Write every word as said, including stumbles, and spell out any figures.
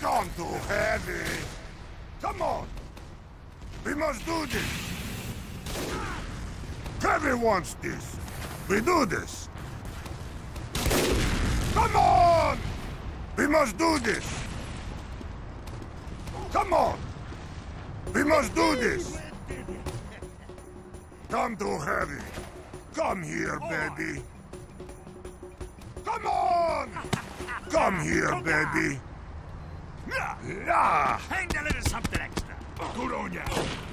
Gone too heavy. Come on. We must do this. Heavy wants this. We do this. Come on. We must do this. Come on. We must do this. Come too heavy. Come here, baby. Come on. Come here, baby. Handle it as something extra. Good on ya.